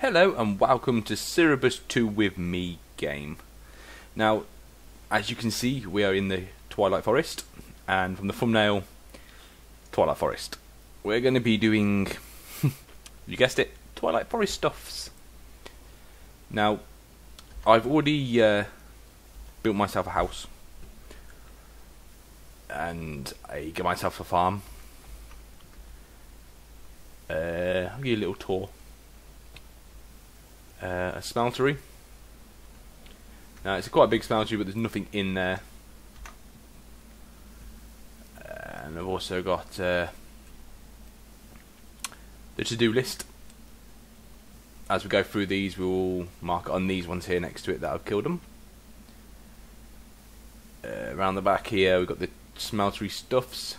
Hello and welcome to Cerberus 2 with me game. Now, as you can see, we are in the Twilight Forest, and from the thumbnail, Twilight Forest. We're going to be doing, you guessed it, Twilight Forest stuffs. Now, I've already built myself a house, and I got myself a farm. I'll give you a little tour. A smeltery. Now it's quite a big smeltery, but there's nothing in there. And I've also got the to-do list. As we go through these, we'll mark on these ones here next to it that I've killed them. Around the back here, we've got the smeltery stuffs.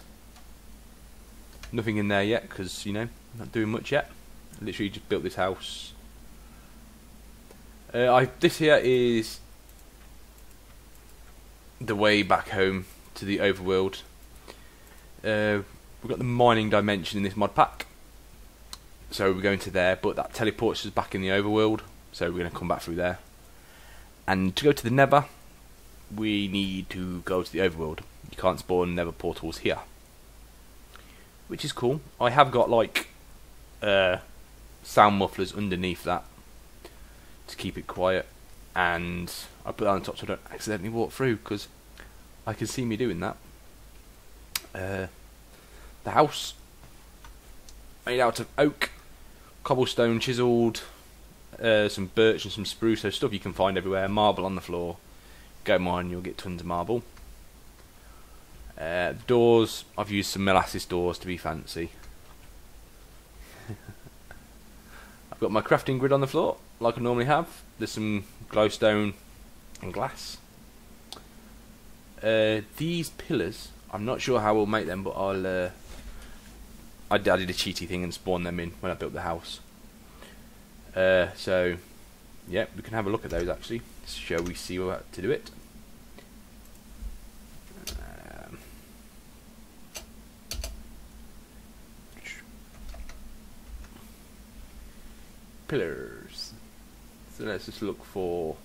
Nothing in there yet, because you know, not doing much yet. I literally just built this house. This here is the way back home to the overworld. We've got the mining dimension in this mod pack, so we're going to there, but that teleports us back in the overworld, so we're going to come back through there. And to go to the Nether, we need to go to the overworld. You can't spawn Nether portals here, which is cool. I have got like sound mufflers underneath that to keep it quiet, and I put that on top so I don't accidentally walk through, because I can see me doing that. The house made out of oak, cobblestone chiseled, some birch and some spruce, so stuff you can find everywhere. Marble on the floor. Go mine, you'll get tons of marble. Doors, I've used some molasses doors to be fancy. I've got my crafting grid on the floor, like I normally have. There's some glowstone and glass. These pillars, I'm not sure how we'll make them, but I'll I did a cheaty thing and spawned them in when I built the house. So yeah, we can have a look at those actually. Shall we see how to do it? Pillars. So let's just look for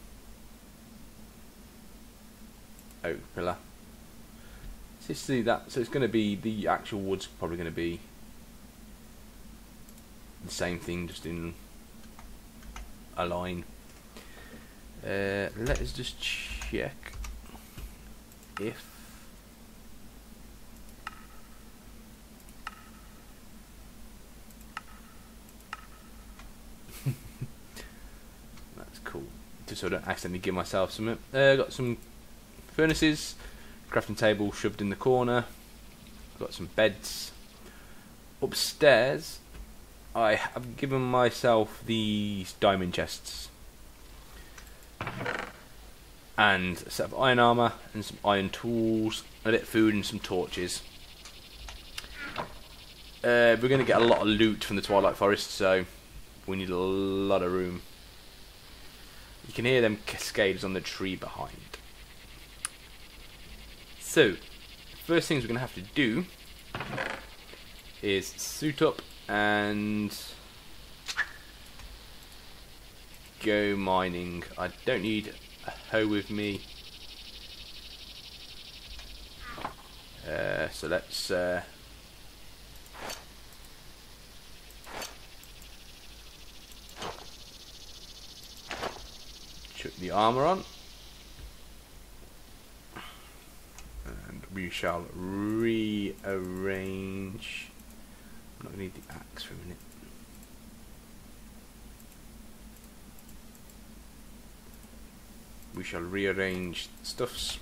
oak pillar. Let's just see that. So it's going to be the actual wood's probably going to be the same thing, just in a line. Let's just check if just so I don't accidentally give myself some. Got some furnaces, crafting table shoved in the corner. Got some beds. Upstairs, I have given myself these diamond chests and a set of iron armour and some iron tools, a bit of food and some torches. We're going to get a lot of loot from the Twilight Forest, so we need a lot of room. You can hear them cascades on the tree behind. So, first things we're going to have to do is suit up and go mining. I don't need a hoe with me. So let's the armor on, and we shall rearrange. I'm not going to need the axe for a minute. We shall rearrange stuffs,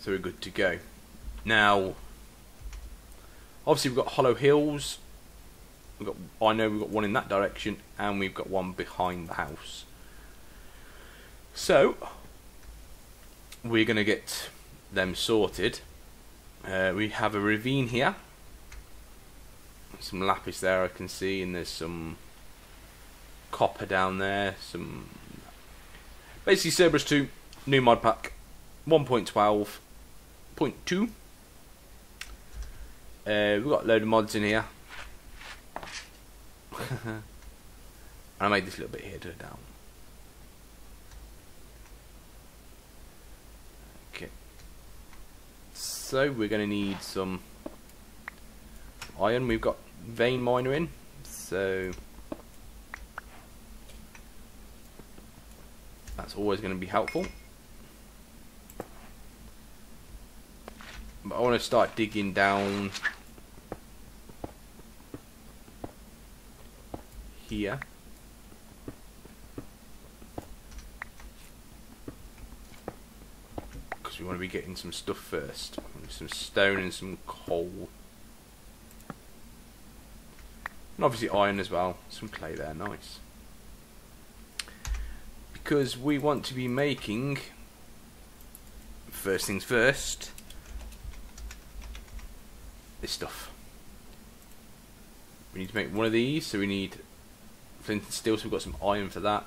so we're good to go. Now, obviously, we've got hollow hills. I know we've got one in that direction, and we've got one behind the house. So we're going to get them sorted. We have a ravine here. Some lapis there I can see, and there's some copper down there. Some basically Cerberus 2 new mod pack 1.12.2 We've got a load of mods in here. And I made this little bit here to it down. Okay. So we're going to need some iron. We've got vein miner in, so that's always going to be helpful. But I want to start digging down here. Because we want to be getting some stuff first. Some stone and some coal. And obviously iron as well. Some clay there, nice. Because we want to be making, first things first, this stuff. We need to make one of these, so we need flint and steel, so we've got some iron for that.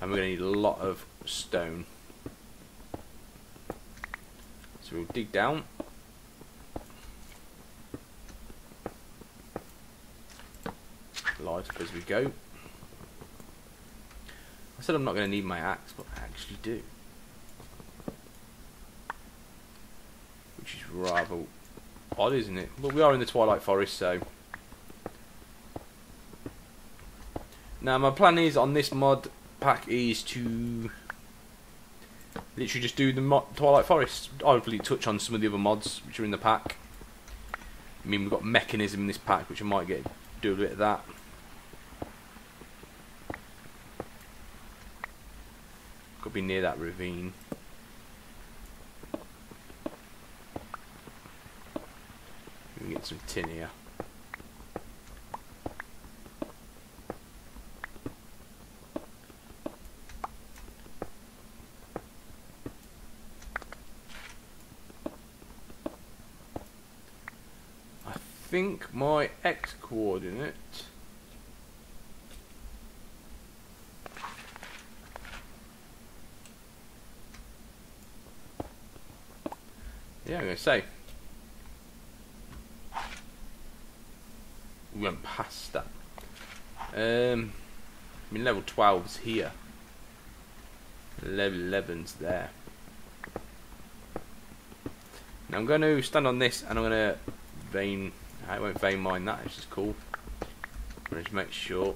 And we're going to need a lot of stone. So we'll dig down. Light up as we go. I said I'm not going to need my axe, but I actually do. Which is rather odd, isn't it? But we are in the Twilight Forest, so. Now, my plan is on this mod pack is to literally just do the Twilight Forest. I'll probably touch on some of the other mods which are in the pack. I mean, we've got mechanism in this pack, which I might get do a bit of that. Could be near that ravine. We can get some tin here. I think my X-coordinate I'm going to say we went past that. I mean, level 12's here. Level 11's there. Now I'm going to stand on this and I'm going to vein. I won't vein mine that, it's just cool. I'm going to make sure.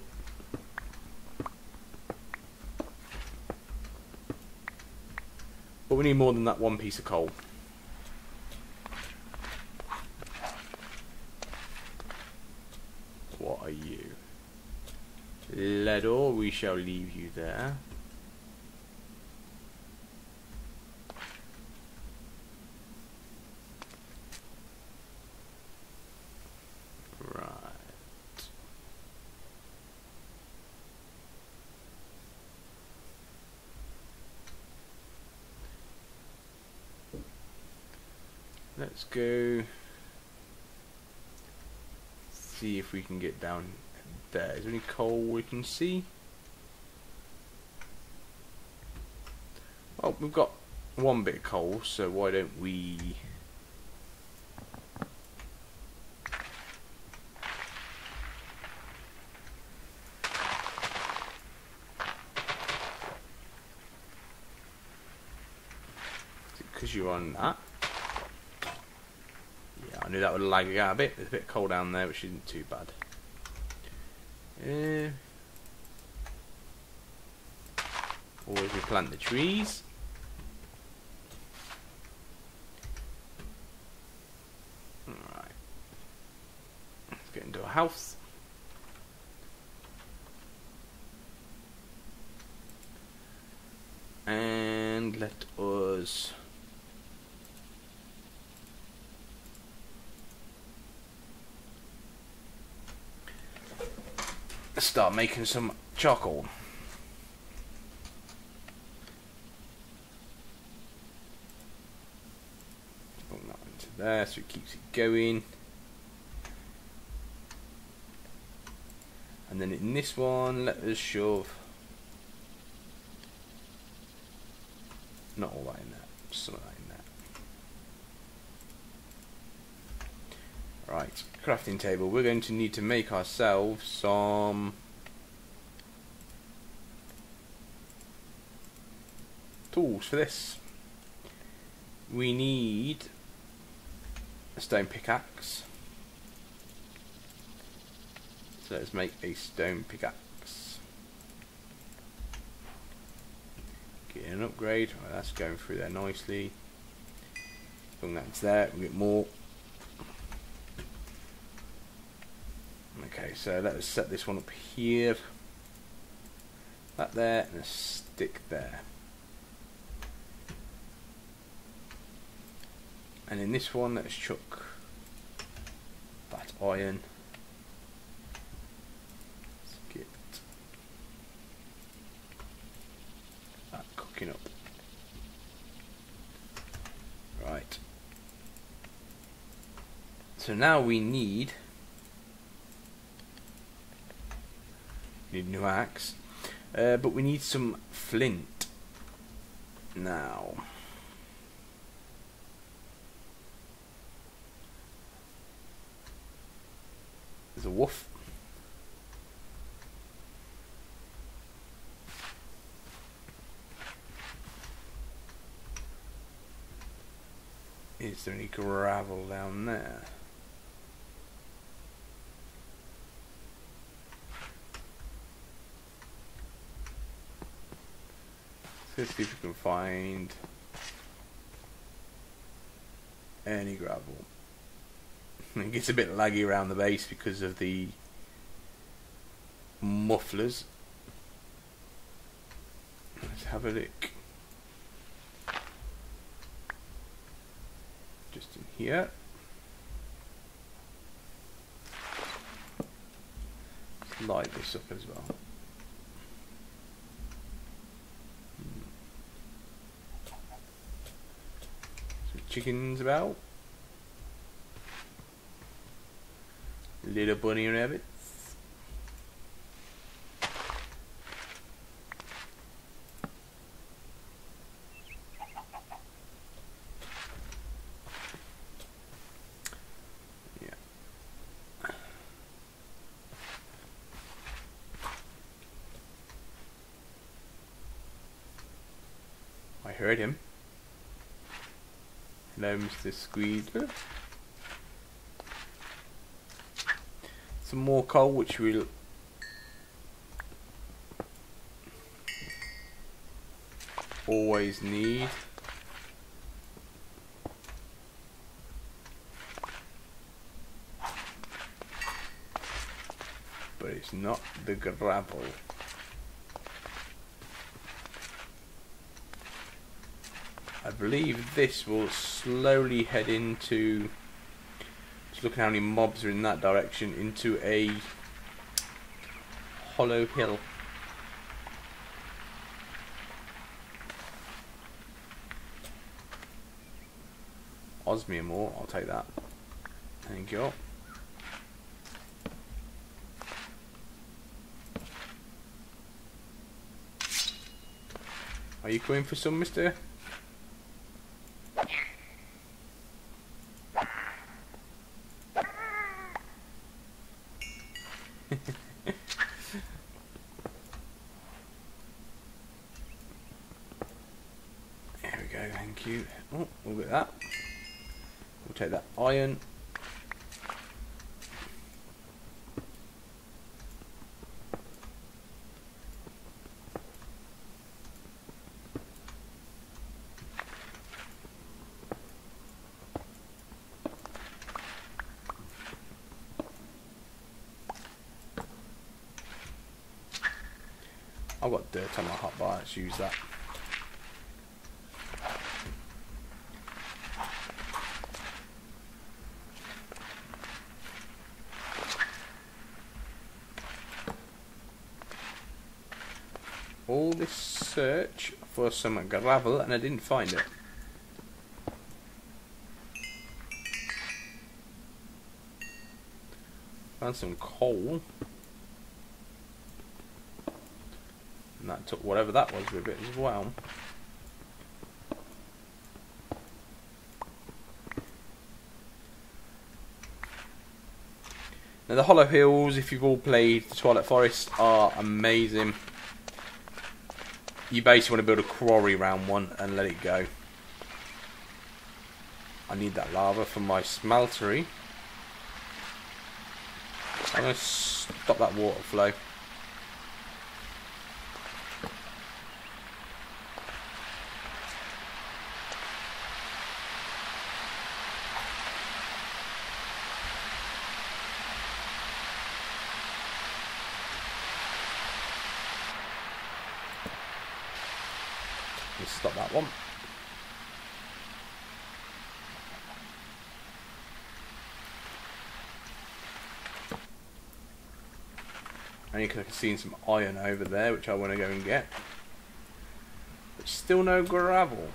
But we need more than that one piece of coal. Or we shall leave you there. Right. Let's go see if we can get down. There, is there any coal we can see? Well, we've got one bit of coal, so why don't we Is it because you're on that? Yeah, I knew that would lag out a bit. There's a bit of coal down there, which isn't too bad. Always we plant the trees. Alright. Let's get into a house. And let us start making some charcoal. Bring that into there so it keeps it going. And then in this one, let us shove not all that in there, some of that in there. Right, crafting table. We're going to need to make ourselves some tools for this. We need a stone pickaxe. So let's make a stone pickaxe. Get an upgrade. Well, that's going through there nicely. Bring that to there. We'll get more. Okay, so let's set this one up here. That there, and a stick there. And in this one, let's chuck that iron. Let's get that cooking up. Right. So now we need a new axe, but we need some flint now. There's a wolf. Is there any gravel down there? Let's see if we can find any gravel. It gets a bit laggy around the base because of the mufflers. Let's have a look. Just in here. Let's light this up as well. Some chickens about. Little bunny rabbits. Yeah. I heard him. Hello, Mr. Squeezer. Some more coal, which we'll always need. But it's not the gravel. I believe this will slowly head into... Look at how many mobs are in that direction, into a hollow hill. Osmium ore, I'll take that. Thank you. Are you going for some, mister? Oh, we'll get that. We'll take that iron. I've got dirt on my hotbar, let's use that. All this search for some gravel and I didn't find it. Found some coal. And that took whatever that was with it as well. Now the hollow hills, if you've all played the Twilight Forest, are amazing. You basically want to build a quarry round one and let it go. I need that lava for my smeltery. I'm going to stop that water flow. Let's stop that one. Only because I can see some iron over there, which I want to go and get. But still no gravel.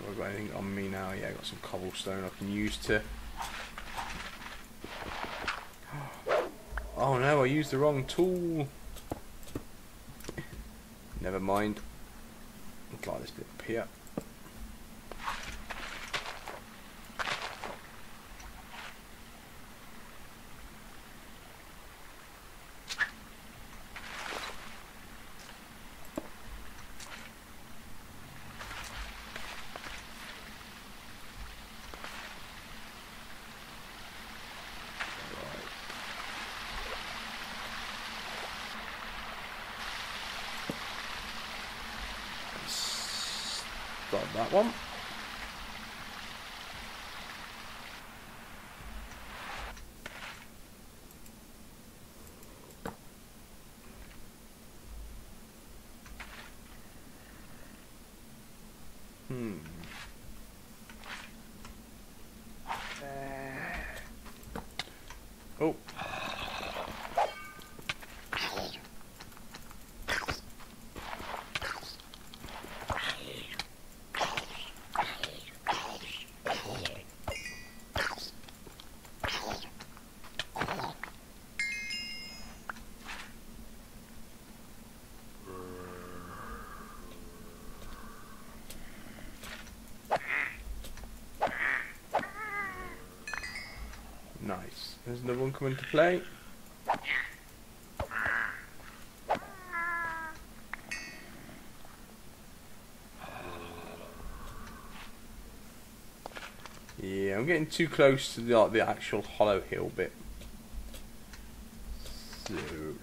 Have I got anything on me now? Yeah, I've got some cobblestone I can use to... Oh no, I used the wrong tool. Never mind. I'll climb this bit up here. Got that one. Oh. Nice. There's another one coming to play. Yeah, I'm getting too close to the actual hollow hill bit. So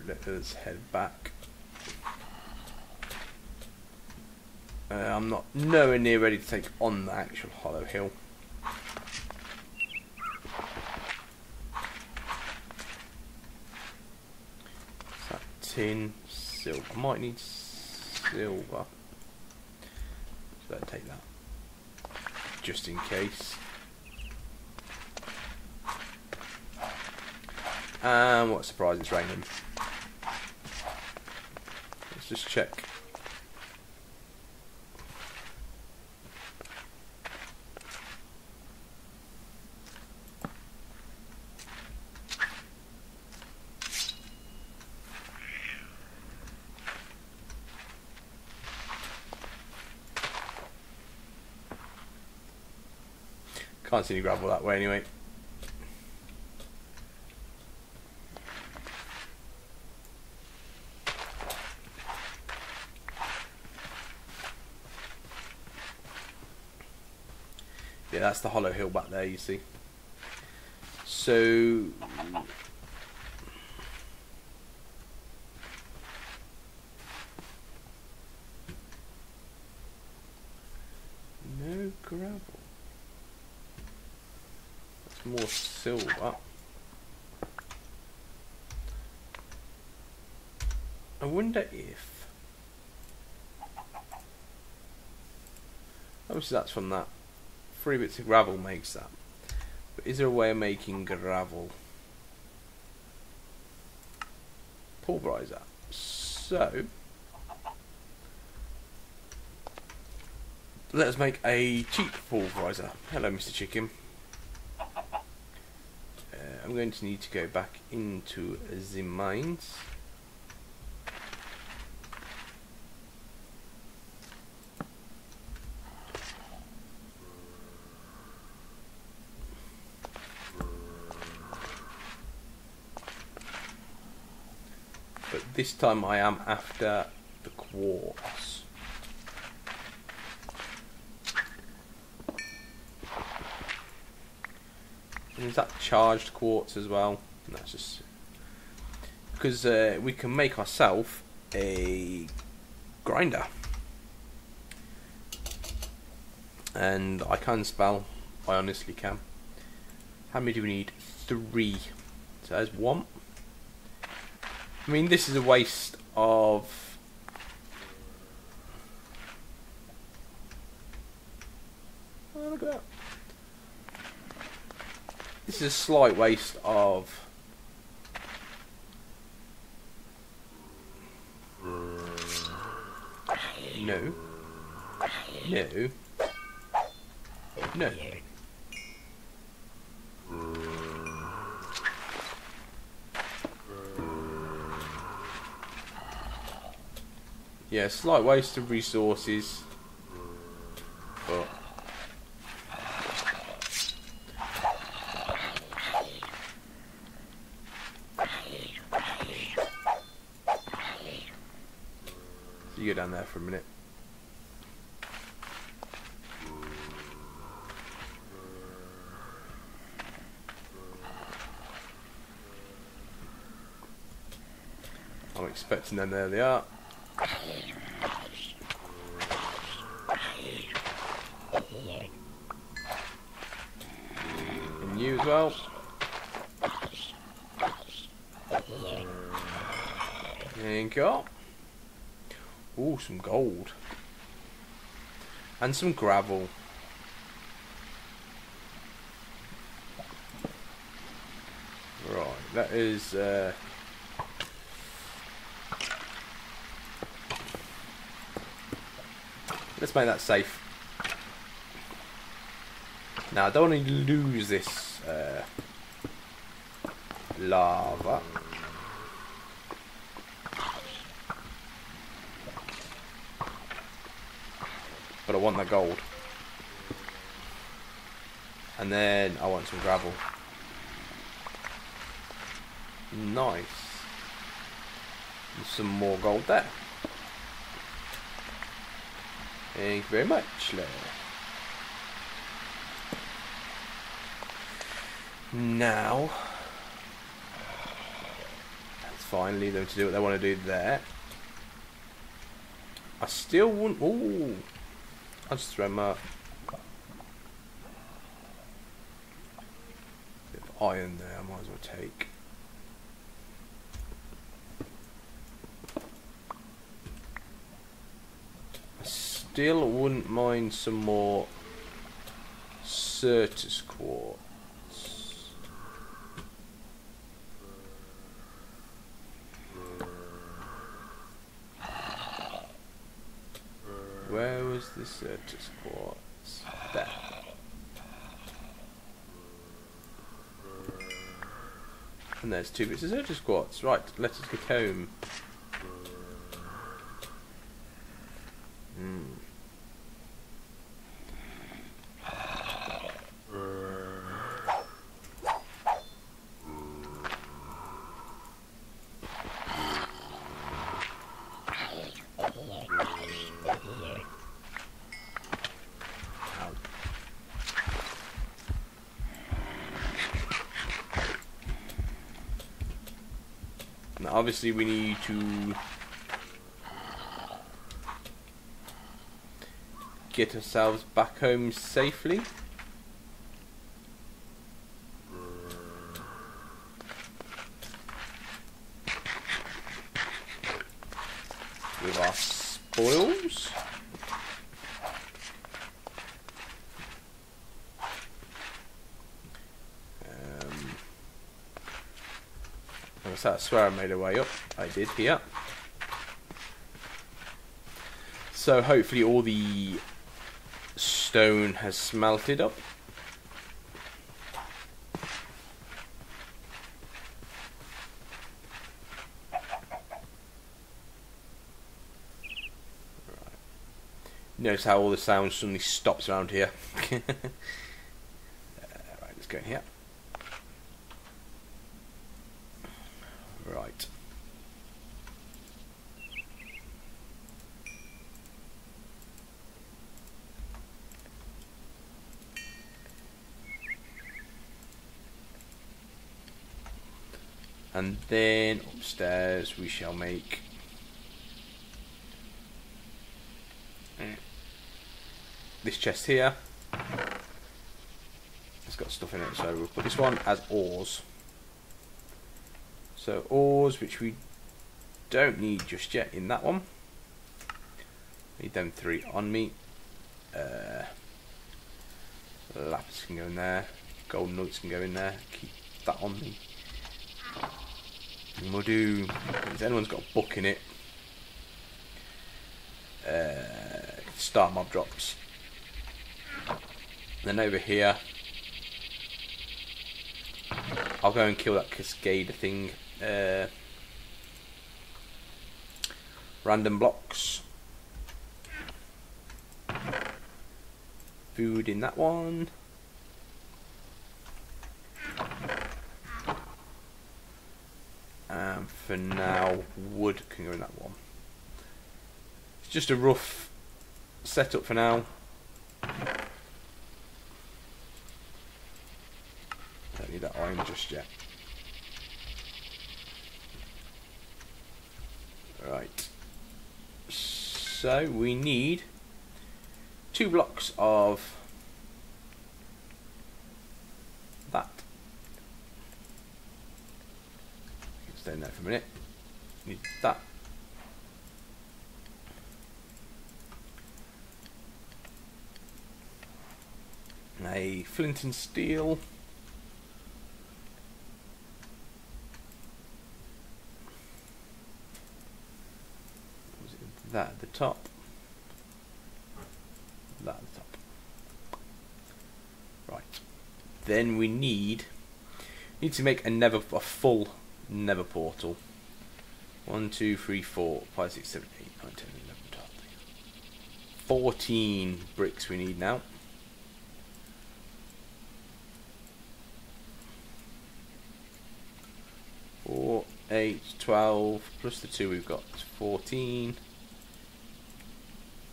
let's head back. I'm not nowhere near ready to take on the actual hollow hill. Tin, silver. I might need silver. So I'll take that. Just in case. And what a surprise, it's raining. Let's just check. Can't see any gravel that way anyway. Yeah, that's the hollow hill back there, you see. So... no gravel. More silver. I wonder if... obviously that's from that. 3 bits of gravel makes that. But is there a way of making gravel? Pulverizer. So... let us make a cheap pulverizer. Hello, Mr. Chicken. I'm going to need to go back into the mines. But this time I am after the quartz. And is that charged quartz as well? No, that's just because we can make ourselves a grinder, and I can spell. I honestly can. How many do we need? 3. So there's 1. I mean, this is a waste of. Oh, look at that. This is a slight waste of no. Yeah, slight waste of resources. But you go down there for a minute. I'm expecting them. There they are. And you as well. There you go. Ooh, some gold. And some gravel. Right, that is let's make that safe. Now I don't want to lose this lava. But I want that gold. And then I want some gravel. Nice. And some more gold there. Thank you very much, Larry. Now, that's fine. Leave them to do what they want to do there. I still want. Ooh. I'll just throw my bit of iron there, I might as well take. I still wouldn't mind some more Certus Quartz. Where was the Certus Quartz? There. And there's 2 bits of Certus Quartz. Right, let us get home. Obviously we need to get ourselves back home safely. With our spoils. I swear I made a way up. I did here. So hopefully all the stone has smelted up. Notice how all the sound suddenly stops around here. Right, let's go in here. Right. And then upstairs we shall make this chest here. It's got stuff in it, so we'll put this one as ores. So ores, which we don't need just yet in that one. Need them three on me. Lapis can go in there. Gold nuggets can go in there. Keep that on me. And we'll do, if anyone's got a book in it, star mob drops. Then over here, I'll go and kill that Cascader thing. Random blocks. Food in that one. And for now, wood can go in that one. It's just a rough setup for now. Don't need that iron just yet. Right. So we need 2 blocks of that. Stay in there for a minute. Need that. A flint and steel. Was it that at the top? That at the top. Right. Then we need to make a full nether portal. 1, 2, 3, 4, 5, 6, 7, 8, 9, 10, 11, 12. 14 bricks we need now. Four, 8, 12, plus the 2 we've got, 14.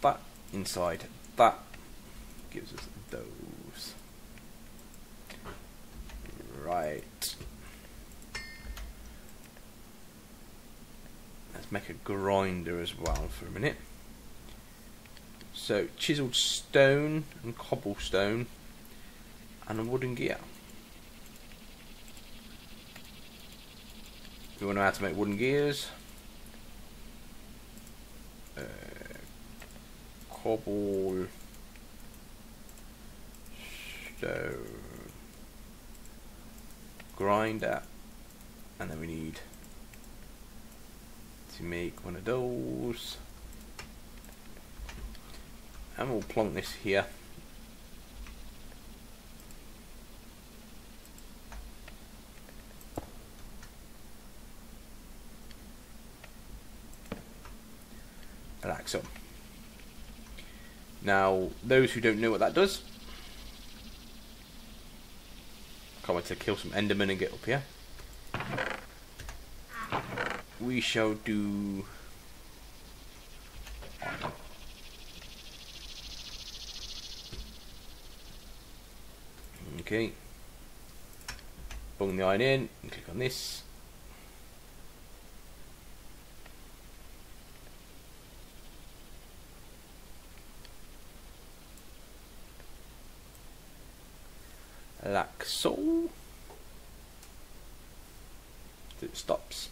That inside that gives us those. Right. Let's make a grinder as well for a minute. So chiseled stone and cobblestone and a wooden gear. You want to know how to make wooden gears? Cobble stone grinder, and then we need to make one of those, and we'll plonk this here. An axle. Now, those who don't know what that does, can't wait to kill some endermen and get up here. We shall do iron. Okay. Bung the iron in and click on this. Like so. It stops.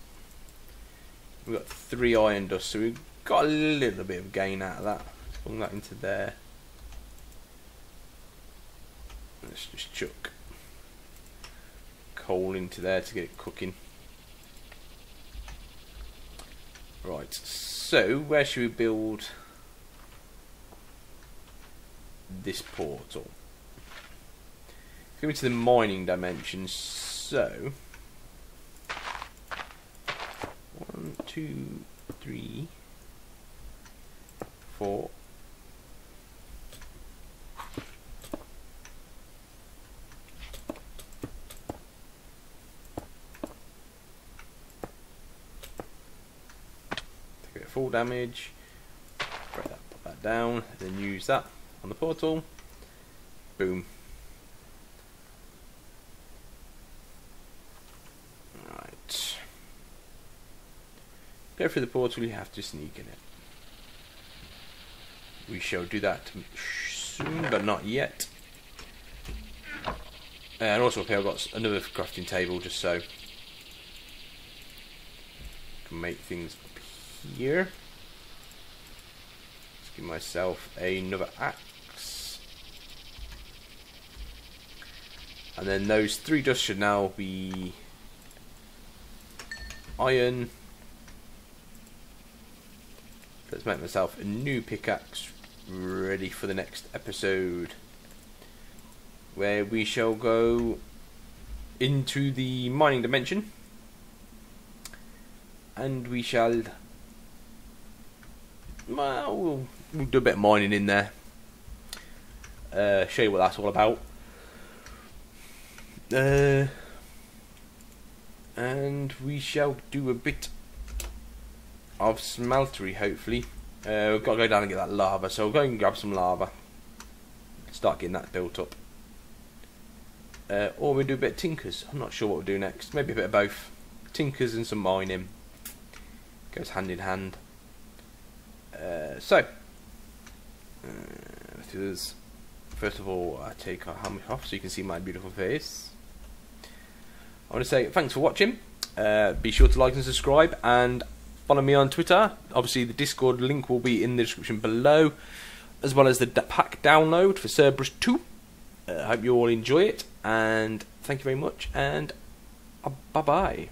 We've got 3 iron dust, so we've got a little bit of gain out of that. Let's bung that into there. Let's just chuck coal into there to get it cooking. Right, so where should we build this portal? Going to the mining dimension, so 1, 2, 3, 4, fall damage. Break that, put that down, and then use that on the portal. Boom. Right. Go through the portal, you have to sneak in it. We shall do that soon, but not yet. And also up here I've got another crafting table just so can make things up here. Let's give myself another axe. And then those three dust should now be iron. Let's make myself a new pickaxe ready for the next episode, where we shall go into the mining dimension and we shall, well, we'll do a bit of mining in there, show you what that's all about, and we shall do a bit of smeltery hopefully. We've got to go down and get that lava, so we'll go and grab some lava, start getting that built up. Or we do a bit of tinkers. I'm not sure what we'll do next. Maybe a bit of both. Tinkers and some mining. Goes hand in hand. Let's do this. First of all, I take our helmet off so you can see my beautiful face. I want to say thanks for watching. Be sure to like and subscribe. And follow me on Twitter. Obviously the Discord link will be in the description below. As well as the pack download for Cerberus 2. I hope you all enjoy it, and thank you very much, and bye-bye.